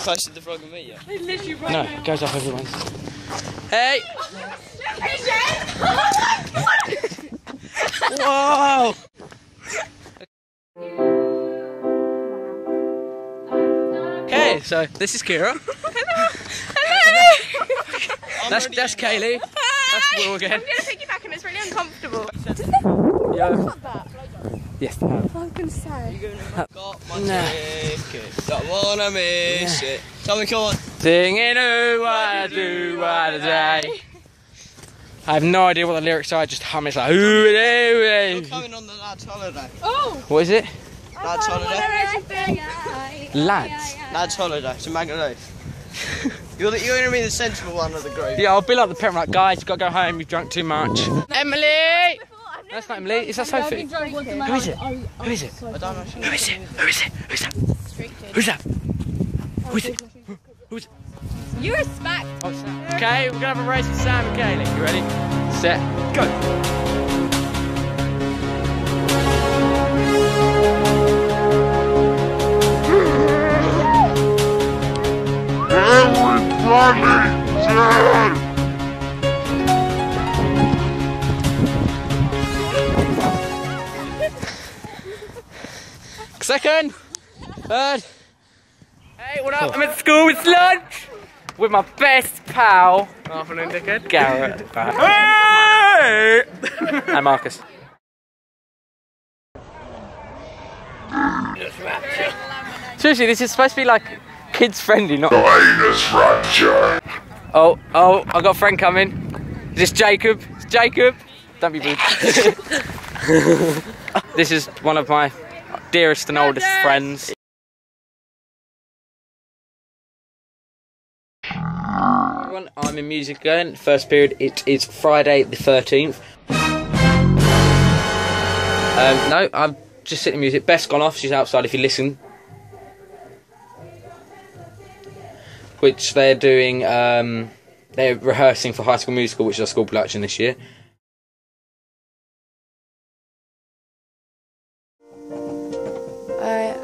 posted the vlog with me yet? No, it goes up every Wednesday. Hey! Whoa! Okay, so this is Kira. Hello! Hello! That's Kayleigh. That's Will again. I'm going to pick you back and it's really uncomfortable. Yeah. Yes, they have. I was going to say. You're going to got my ticket. Don't want to miss it. Tommy, come on. Singing who I do, what a day. I have no idea what the lyrics are, I just hum. It's like, who it is. You're coming on the lads' holiday. Oh! What is it? Lads' holiday. Lads? Lads' holiday. It's a magnet. You're going to be the sensible one of the group. Yeah, I'll be like the parent, like, guys, you've got to go home, you've drunk too much. Emily! That's not Emily, is that Sophie? Who is it? Who is it? Who is it? Who is it? Who's that? Who's that? Who's it? Who's it? You respect. Okay, we're going to have a race with Sam and Kayleigh. You ready? Set. Go. Everybody, Sam! Second, third. Hey, what up? I'm at school, it's lunch! With my best pal, Garrett. Hey! And Marcus. Seriously, this is supposed to be like kids friendly, not. Oh, oh, I've got a friend coming. Is this Jacob? It's Jacob! Don't be rude. This is one of my dearest and oldest friends. Everyone, I'm in music again. First period. It is Friday the 13th. No, I'm just sitting in music. Bess gone off. She's outside. If you listen, which they're doing. They're rehearsing for High School Musical, which is our school production this year.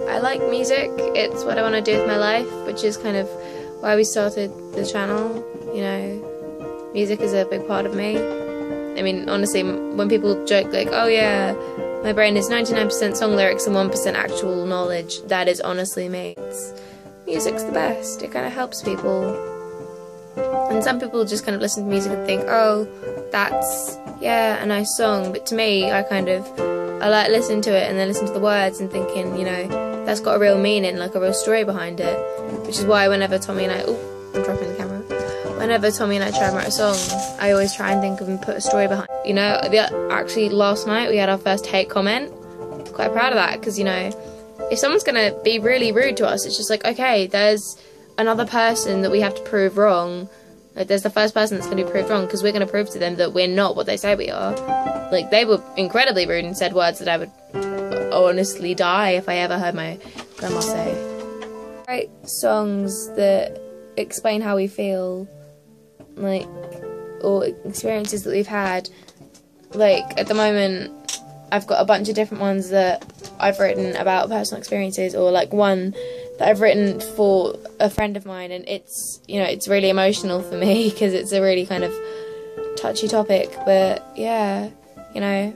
I like music, it's what I want to do with my life, which is kind of why we started the channel, you know. Music is a big part of me. I mean, honestly, when people joke like, oh yeah, my brain is 99% song lyrics and 1% actual knowledge, that is honestly me. Music's the best, it kind of helps people. And some people just kind of listen to music and think, oh, that's, yeah, a nice song, but to me, I kind of, I like listening to it and then listen to the words and thinking, you know, that's got a real meaning, like a real story behind it. Which is why whenever Tommy and I, oh, I'm dropping the camera. Whenever Tommy and I try and write a song, I always try and think of and put a story behind it. You know, actually last night we had our first hate comment. I'm quite proud of that because, you know, if someone's going to be really rude to us, it's just like, okay, there's another person that we have to prove wrong. Like, there's the first person that's going to be proved wrong because we're going to prove to them that we're not what they say we are. Like, they were incredibly rude and said words that I would honestly die if I ever heard my grandma say. Write songs that explain how we feel, like, or experiences that we've had. Like, at the moment, I've got a bunch of different ones that I've written about personal experiences, or, like, one that I've written for a friend of mine, and it's, you know, it's really emotional for me because it's a really kind of touchy topic, but yeah, you know,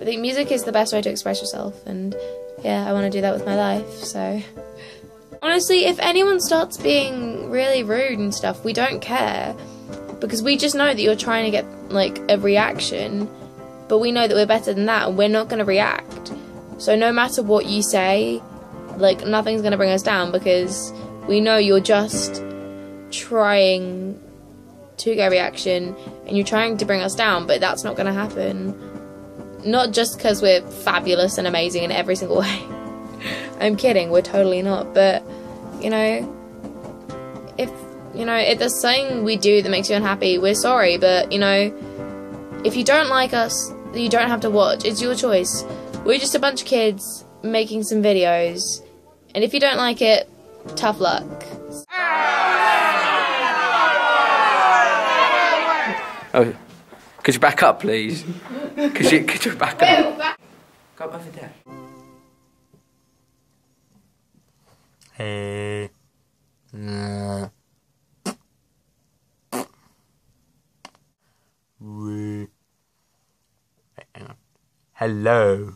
I think music is the best way to express yourself, and yeah, I want to do that with my life. So honestly, if anyone starts being really rude and stuff, we don't care because we just know that you're trying to get like a reaction, but we know that we're better than that and we're not going to react. So no matter what you say, like, nothing's going to bring us down because we know you're just trying to get a reaction and you're trying to bring us down, but that's not going to happen. Not just because we're fabulous and amazing in every single way. I'm kidding, we're totally not, but, you know, if there's something we do that makes you unhappy, we're sorry, but, you know, if you don't like us, you don't have to watch. It's your choice. We're just a bunch of kids making some videos, and if you don't like it, tough luck. Oh, could you back up, please? Could you back up? Go over there. Hey. Hello.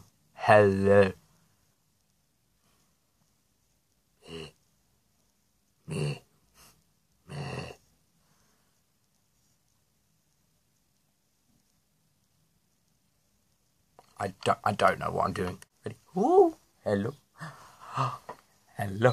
I don't know what I'm doing. Ready? Ooh, hello. Hello.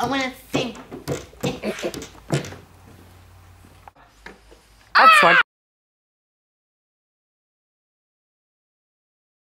I want to